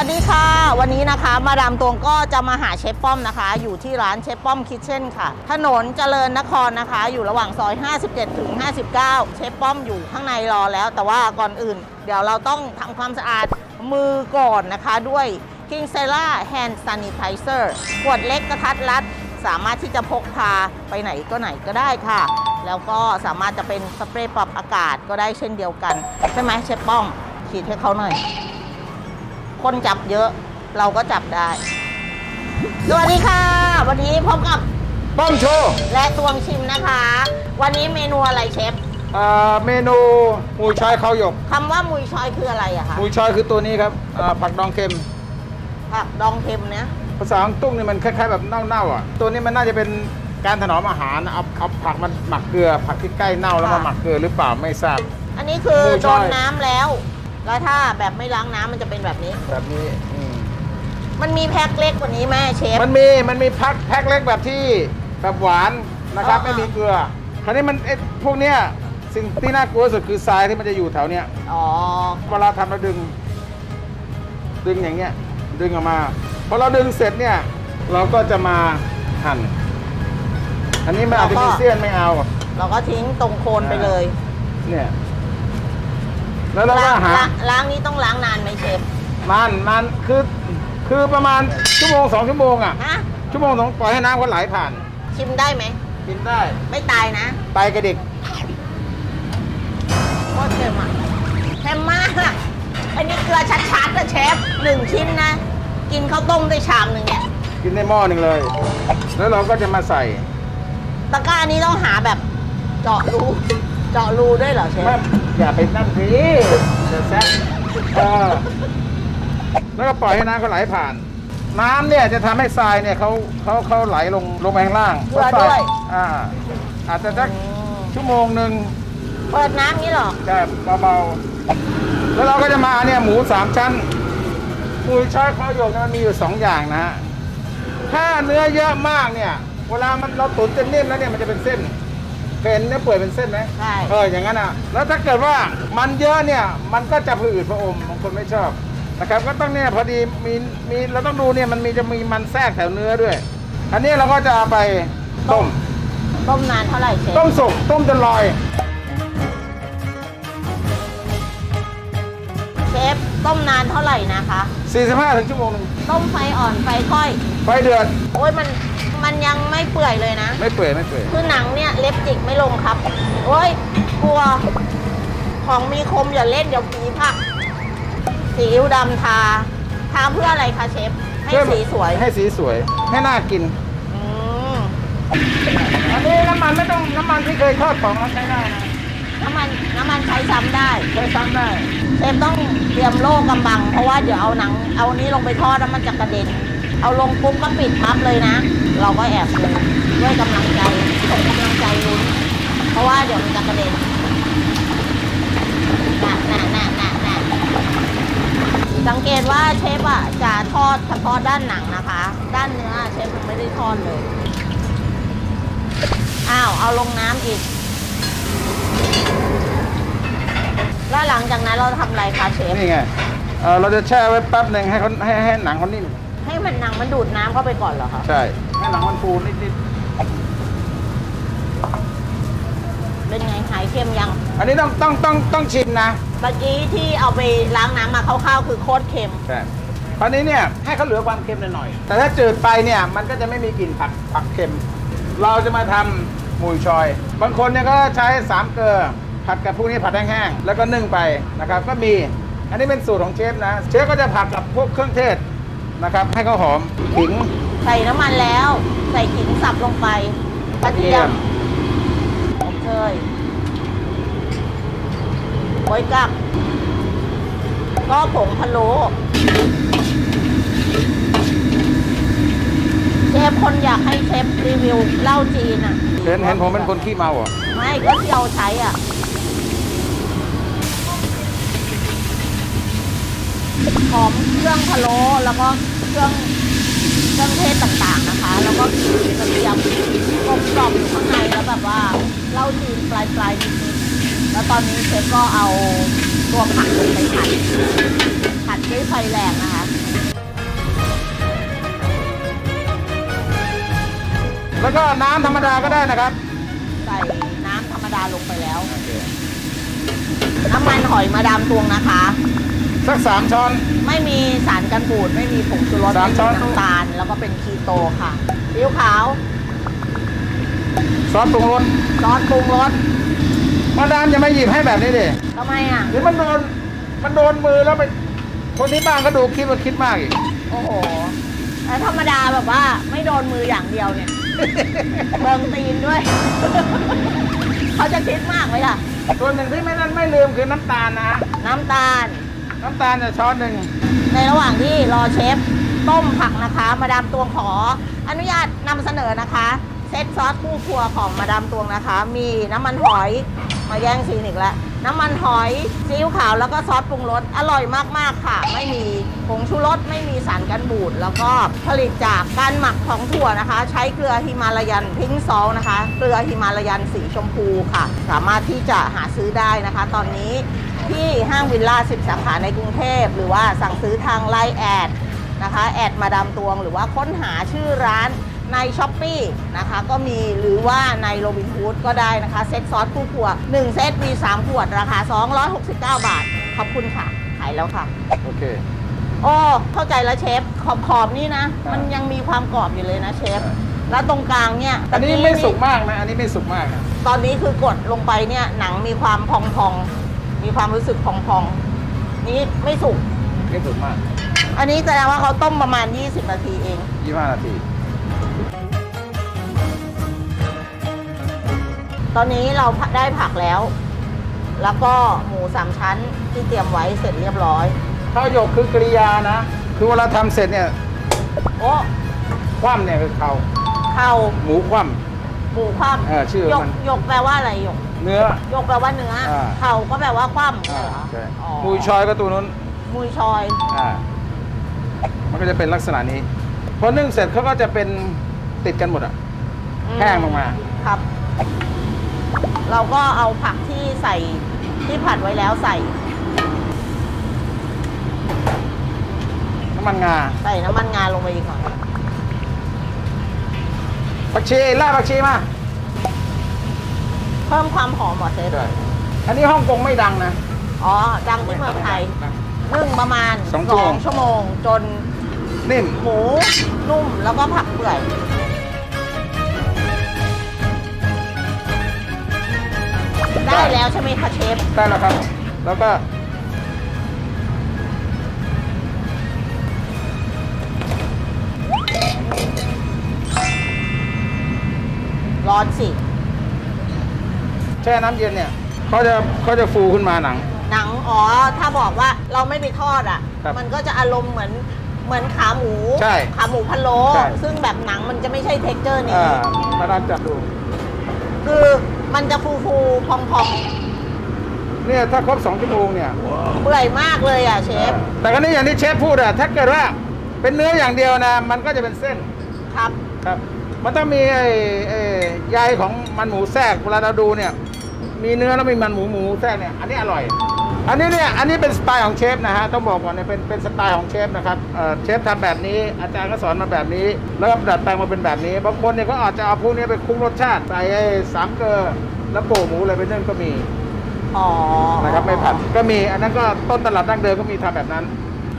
วัสดีค่ะวันนี้นะคะมาดามตวงก็จะมาหาเชฟป้อมนะคะอยู่ที่ร้านเชฟป้อมคิทเช่นค่ะถนนเจริญนครนะคะอยู่ระหว่างซอย57ถึง59เชฟป้อมอยู่ข้างในรอแล้วแต่ว่าก่อนอื่นเดี๋ยวเราต้องทำความสะอาดมือก่อนนะคะด้วย King Sela Hand Sanitizer ขวดเล็กกระทัดรัดสามารถที่จะพกพาไปไหนก็ไหนก็ได้ค่ะแล้วก็สามารถจะเป็นสเปรย์ปรับอากาศก็ได้เช่นเดียวกันใช่ไหมเชฟป้อมฉีดให้เขาหน่อยคนจับเยอะเราก็จับได้สวัสดีค่ะวันนี้พบกับป้อมโชว์และตวงชิมนะคะวันนี้เมนูอะไรเชฟเมนูมุยชอยข้าวหยกคำว่ามุยชอยคืออะไรอะคะมุยชอยคือตัวนี้ครับผักดองเค็มผักดองเค็มนะภาษาฮ่องกงนี่มันคล้ายๆแบบเน่าๆอ่ะตัวนี้มันน่าจะเป็นการถนอมอาหารเอาผักมันหมักเกลือผักที่ใกล้เน่าแล้วมาหมักเกลือหรือเปล่าไม่ทราบอันนี้คือโดนน้ำแล้วแล้วถ้าแบบไม่ล้างน้ำมันจะเป็นแบบนี้แบบนี้มันมีแพ็คเล็กกว่านี้ไหมเชฟมันมีแพ็คเล็กแบบที่แบบหวานนะครับไม่มีเกลือคราวนี้มันพวกเนี้ยสิ่งที่น่ากลัวสุดคือทรายที่มันจะอยู่แถวเนี้ยเวลาทำเราดึงอย่างเงี้ยดึงออกมาพอเราดึงเสร็จเนี่ยเราก็จะมาหั่นอันนี้มันอาจจะมีเสี้ยนไม่เอาเราก็ทิ้งตรงโคนไปเลยเนี่ยแล้วเราหาล้างนี้ต้องล้างนานไหมเชฟนานคือประมาณชั่วโมง2ชั่วโมงอ่ะชั่วโมง2ปล่อยให้น้ำเขาไหลผ่านชิมได้ไหมชิมได้ไม่ตายนะตายกระดิกโคตรเค็มอ่ะเค็มมากอันนี้เกลือชัดๆนะเชฟ1ชิ้นนะกินข้าวต้มได้ชามหนึ่งเนี่ยกินในหม้อหนึ่งเลยแล้วเราก็จะมาใส่ตะกร้านี้ต้องหาแบบเจาะรูด้วยเหรอเชฟอย่าไปนั่งสิเดี๋ยวแซ่บแล้วก็ปล่อยให้น้ำเขาไหลผ่านน้ำเนี่ยจะทำให้ทรายเนี่ยเขาไหลลงไปข้างล่างเพื่อด้วยอาจจะสักชั่วโมงหนึ่งเปิดน้ำนี้หรอใช่เบาๆแล้วเราก็จะมาเนี่ยหมู3ชั้นมุยช้อยข้าวหยกมันมีอยู่2อย่างนะฮะถ้าเนื้อเยอะมากเนี่ยเวลามันเราตุ๋นจนนิ่มแล้วเนี่ยมันจะเป็นเส้นเป็นเนื้อเปื่อยเป็นเส้นไหมใช่อย่างนั้นอ่ะแล้วถ้าเกิดว่ามันเยอะเนี่ยมันก็จะผืดพะอมบางคนไม่ชอบนะครับก็ต้องเนี่ยพอดีมีเราต้องดูเนี่ยมันจะมีมันแทรกแถวเนื้อด้วยอันนี้เราก็จะเอาไปต้มนานเท่าไหร่เชฟต้มสุกต้มจนลอยเชฟต้มนานเท่าไหร่นะคะ45ถึงชั่วโมงนึงต้มไฟอ่อนไฟค่อยไฟเดือดโอ้ยมันยังไม่เปื่อยเลยนะไม่เปื่อยคือหนังเนี่ยเล็บจิกไม่ลงครับโอ้ยกลัวของมีคมอย่าเล่นเดี๋ยวผีผักสีอิ๊วดำทาเพื่ออะไรคะเชฟให้สีสวยให้น่ากินอันนี้น้ำมันไม่ต้องน้ำมันที่เคยทอดของมันใช้ได้นะน้ำมันใช้ซ้ำได้เชฟต้องเตรียมโล่กำบังเพราะว่าเดี๋ยวเอาหนังเอานี้ลงไปทอดแล้วมันจะกระเด็นเอาลงปุ๊บก็ปิดพับเลยนะเราก็แอบดูด้วยกำลังใจส่งกำลังใจลุ้นเพราะว่าเดี๋ยวมันจะกระเด็นหนักสังเกตว่าเชฟอ่ะจะทอดเฉพาะด้านหนังนะคะด้านเนื้อเชฟมันไม่ได้ทอดเลยอ้าวเอาลงน้ำอีกแล้วหลังจากนั้นเราทำอะไรคะเชฟนี่ไงเราจะแช่ไว้แป๊บหนึ่งให้เขาให้หนังเขานิ่มให้มันหนังมันดูดน้ำเข้าไปก่อนเหรอคะใช่ให้หนังมันฟูนิดๆเป็นไงหายเค็มยังอันนี้ต้องชิมนะเมื่อกี้ที่เอาไปล้างน้ำมาคร่าวๆคือโคตรเค็มใช่ตอนนี้เนี่ยให้เขาเหลือความเค็มหน่อยแต่ถ้าจืดไปเนี่ยมันก็จะไม่มีกลิ่นผักเค็มเราจะมาทำมุยชอยบางคนเนี่ยก็ใช้สามเกลือผัดกับพวกนี้ผัดแห้งๆแล้วก็นึ่งไปนะครับก็มีอันนี้เป็นสูตรของเชฟนะเชฟก็จะผัดกับพวกเครื่องเทศนะครับให้เขาหอมขิงใส่น้ำมันแล้วใส่ขิงสับลงไปกระเทียมอบเชยโอ้ยกับก็ผงพะโล้เชฟคนอยากให้เชฟรีวิวเหล้าจีนอ่ะเห็นผมเป็นคนขี้เมาเหรอไม่ก็ที่เราใช้อ่ะหอมเครื่องพะโล้แล้วก็เครื่องเทศต่างๆนะคะแล้วก็กระเทียมกลมกล่อมอยู่ข้างในแล้วแบบว่าเหล้าจีนปลายๆนิดๆแล้วตอนนี้เชฟก็เอาตัวผักไปผัดด้วยไฟแรงนะคะ แล้วก็น้ำธรรมดาก็ได้นะครับใส่น้ำธรรมดาลงไปแล้วน้ำมันหอยมาดามตวงนะคะสัก3 ช้อนไม่มีสารกันบูดไม่มีผงชูรสไม่มีน้ำตาลแล้วก็เป็นคีโตค่ะซีอิ๊วขาวซอสปรุงรสมาดามจะไม่หยิบให้แบบนี้ดิทำไมอ่ะหรือมันโดนมือแล้วไปคนนี้บ้างก็ดูคิดว่าคิดมากอีกโอ้โหแต่ธรรมดาแบบว่าไม่โดนมืออย่างเดียวเนี่ยเบิ่งตีนด้วยเขาจะคิดมากไหมล่ะตัวหนึ่งที่ไม่ลืมคือน้ำตาลนะน้ำตาลจะช้อน 1ในระหว่างที่รอเชฟต้มผักนะคะมาดามตวงขออนุญาตนำเสนอนะคะเซตซอสคู่ครัวของมาดามตวงนะคะมีน้ำมันหอยมาแย่งซีนอีกแล้วน้ำมันหอยซีอิ๊วขาวแล้วก็ซอสปรุงรสอร่อยมากๆค่ะไม่มีผงชูรสไม่มีสารกันบูดแล้วก็ผลิตจากการหมักของถั่วนะคะใช้เกลือฮิมาลายันพิงซอลนะคะเกลือฮิมาลายันสีชมพูค่ะสามารถที่จะหาซื้อได้นะคะตอนนี้ที่ห้างวิลล่า10 สาขาในกรุงเทพหรือว่าสั่งซื้อทางไลน์แอดนะคะแอดมาดามตวงหรือว่าค้นหาชื่อร้านในช้อปปี้นะคะก็มีหรือว่าในโรบินฮูดก็ได้นะคะเซตซอสคู่ครัว1 เซตมี3 ขวดราคา269 บาทขอบคุณค่ะขายแล้วค่ะโอเคอ๋อเข้าใจแล้วเชฟขอบนี่นะมันยังมีความกรอบอยู่เลยนะเชฟแล้วตรงกลางเนี่ยอันนี้ไม่สุกมากนะอันนี้ไม่สุกมากตอนนี้คือกดลงไปเนี่ยหนังมีความพองมีความรู้สึกพองนี้ไม่สุกมากอันนี้แสดงว่าเขาต้มประมาณ20 นาทีเอง25 นาทีตอนนี้เราได้ผักแล้วก็หมู3 ชั้นที่เตรียมไว้เสร็จเรียบร้อยข้าวหยกคือกริยานะคือเวลาทำเสร็จเนี่ยโอ้คว่ำเนี่ยคือเข่าหมูคว่ำชื่อมันหยกแปลว่าอะไรหยกเนื้อหยกแปลว่าเนื้อเข่าก็แปลว่าคว่ำใช่มุยชอยก็ตัวนู้นมุยชอยมันก็จะเป็นลักษณะนี้พอนึ่งเสร็จเขาก็จะเป็นติดกันหมดอ่ะแห้งลงมาครับเราก็เอาผักที่ใส่ที่ผัดไว้แล้วใส่น้ำมันงาลงไปอีกหน่อยผักชีผักชีมาเพิ่มความหอมหมดเลยด้วยอันนี้ฮ่องกงไม่ดังนะอ๋อดังที่เมืองไทยนึ่งประมาณ2 ชั่วโมงจนนิ่มหมูนุ่มแล้วก็ผักเปื่อยได้แล้วใช่ไหมคะเชฟได้แล้วครับแล้วก็ร้อนสิแช่น้ำเย็นเนี่ยเขาจะฟูขึ้นมาหนังอ๋อถ้าบอกว่าเราไม่ไปทอดอ่ะมันก็จะอารมณ์เหมือนขาหมูพะโล้ซึ่งแบบหนังมันจะไม่ใช่เท็กเจอร์นี้พนักจับดูคือมันจะฟูๆพองเนี่ยถ้าครบ2 ชั่วโมงเนี่ยเปื่อยมากเลยอ่ะเชฟแต่ก็นี่อย่างที่เชฟพูดอ่ะถ้าเกิดว่าเป็นเนื้ออย่างเดียวนะมันก็จะเป็นเส้นครับมันต้องมีใยของมันหมูแทรกเวลาเราดูเนี่ยมีเนื้อแล้วมีมันหมูแทรกเนี่ยอันนี้อร่อยอันนี้เนี่ยอันนี้เป็นสไตล์ของเชฟนะฮะต้องบอกก่อนเนี่ยเป็นสไตล์ของเชฟนะครับเชฟทำแบบนี้อาจารย์ก็สอนมาแบบนี้แล้วก็ดัดแปลงมาเป็นแบบนี้บางคนเนี่ยก็อาจจะเอาพวกนี้ไปคุมรสชาติใส่3 เกลือแล้วโปะหมูอะไรไปนึ่งก็มีนะครับไม่ผัดก็มีอันนั้นก็ต้นตลาดดั้งเดิมก็มีทำแบบนั้น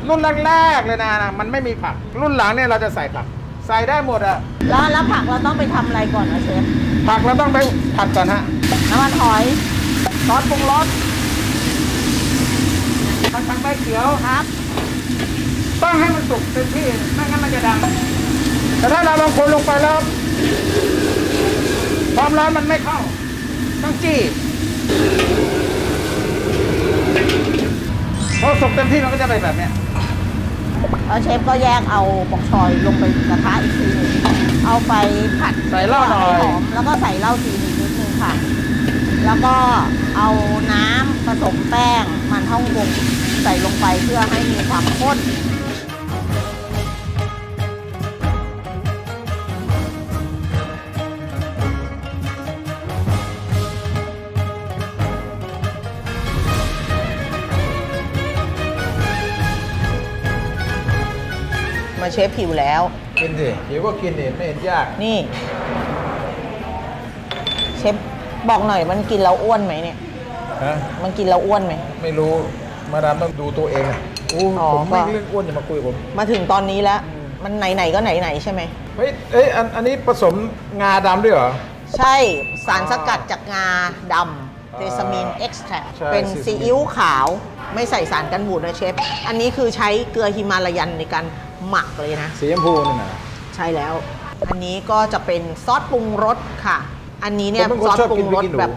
รุ่นแรกๆเลยนะมันไม่มีผักรุ่นหลังเนี่ยเราจะใส่ผักใส่ได้หมดอะแล้วผักเราต้องไปทำอะไรก่อนนะเชฟผักเราต้องไปผัดก่อนฮะน้ำมันหอยซอสปรุงรสผักใบเขียวครับต้องให้มันสุกเต็มที่ไม่งั้นมันจะดำแต่ถ้าเราลองคนลงไปแล้วความร้อนมันไม่เข้าต้องจี้พอสุกเต็มที่มันก็จะไปแบบนี้แล้วเชฟก็แยกเอาบกชอยลงไปกระทะอีกทีนึงเอาไปผัดใส่เหล้าหน่อยแล้วก็ใส่เหล้าจีนนิดนึงค่ะแล้วก็เอาน้ำผสมแป้งมันฮ่องกงใส่ลงไปเพื่อให้มีความข้นมาเชฟผิวแล้วกินสิผิวก็กินเองไม่เห็นยากนี่ เชฟบอกหน่อยมันกินแล้วอ้วนไหมเนี่ยมันกินแล้วอ้วนไหมไม่รู้มาดามต้องดูตัวเองผมไม่เรื่องอ้วนอย่ามาคุยผมมาถึงตอนนี้แล้วมันไหนๆก็ไหนๆใช่ไหมเฮ้ยเอ้ยอันนี้ผสมงาดำด้วยเหรอใช่สารสกัดจากงาดำเทซามินเอ็กซ์แทรคเป็นซีอิ๊วขาวไม่ใส่สารกันบูดนะเชฟอันนี้คือใช้เกลือฮิมาลายันในการหมักเลยนะสีชมพูนี่นะใช่แล้วอันนี้ก็จะเป็นซอสปรุงรสค่ะอันนี้เนี่ยซอสปรุงรสแบบ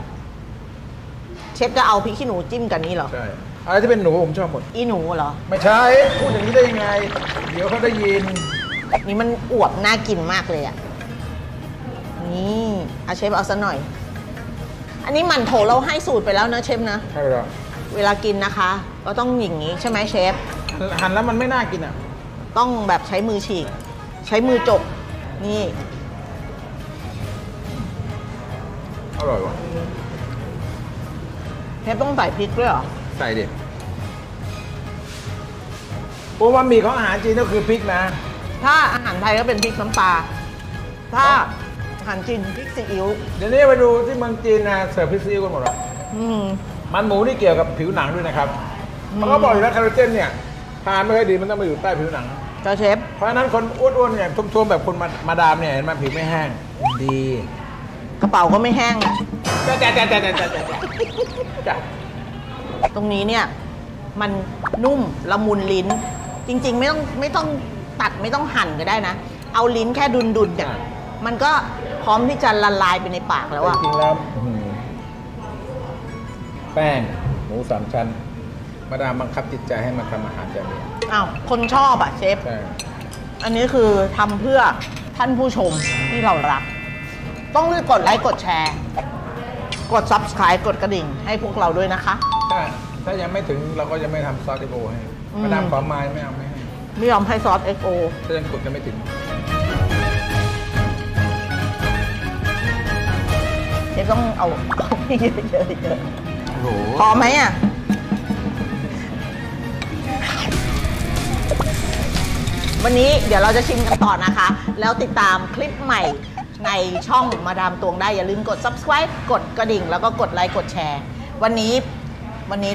เชฟจะเอาพริกขี้หนูจิ้มกันนี่เหรอใช่อะไรที่เป็นหนูผมชอบหมดอีหนูเหรอไม่ใช่พูดอย่างนี้ได้ยังไงเดี๋ยวเขาได้ยินนี่มันอวบน่ากินมากเลยอ่ะนี่เอาเชฟเอาซะหน่อยอันนี้หมั่นโถเราให้สูตรไปแล้วนะเชฟนะใช่แล้วเวลากินนะคะก็ต้องอย่างนี้ใช่ไหมเชฟหั่นแล้วมันไม่น่ากินอ่ะต้องแบบใช้มือฉีกใช้มือจกนี่อร่อยว่ะเชฟต้องใส่พริกด้วยเหรอใส่ดิเพราะว่ามีของอาหารจีนก็คือพริกนะถ้าอาหารไทยก็เป็นพริกน้ำปลาถ้าอาหารจีนพริกซีอิ๊วเดี๋ยวนี้ไปดูที่เมืองจีนนะเสิร์ฟพริกซีอิ๊วกันหมดแล้วมันหมูนี่เกี่ยวกับผิวหนังด้วยนะครับมันก็บอกอยู่แล้วคาร์โบไฮเดรตเนี่ยทานไม่ค่อยดีมันต้องมาอยู่ใต้ผิวหนังเจ้าเชฟเพราะฉะนั้นคนอ้วนๆอย่างทุ่มๆแบบคนมาดามเนี่ยเห็นไหมผิวไม่แห้งดีกระเป๋าก็ไม่แห้งนะจ้ะตรงนี้เนี่ยมันนุ่มละมุนลิ้นจริงๆไม่ต้องตัดไม่ต้องหั่นก็ได้นะเอาลิ้นแค่ดุนๆเนี่ยมันก็พร้อมที่จะละลายไปในปากแล้วอะจริงแล้วแป้งหมูสามชั้นมาดามบังคับจิตใจให้มาทำอาหารแบบนี้อ้าวคนชอบอะเชฟอันนี้คือทำเพื่อท่านผู้ชมที่เรารักต้องรีบกดไลค์กดแชร์กด Subscribe กดกระดิ่งให้พวกเราด้วยนะคะถ้ายังไม่ถึงเราก็ยังไม่ทำซอสเอ็กโอให้มาดามขอไม้ไม่เอาไม่ให้ไม่ยอมให้ซอสเอ็กโอถ้ายังกดจะไม่ถึงเชฟต้องเอาเยอะพอไหมอ่ะวันนี้เดี๋ยวเราจะชิมกันต่อนะคะแล้วติดตามคลิปใหม่ในช่องมาดามตวงได้อย่าลืมกด Subscribe กดกระดิ่งแล้วก็กดไลค์กดแชร์วันนี้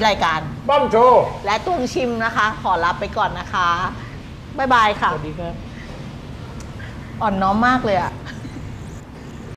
รายการบ้อมโชว์และตวงชิมนะคะขอลาไปก่อนนะคะบ๊ายบายค่ะสวัสดีครับอ่อนน้อมมากเลยอ่ะ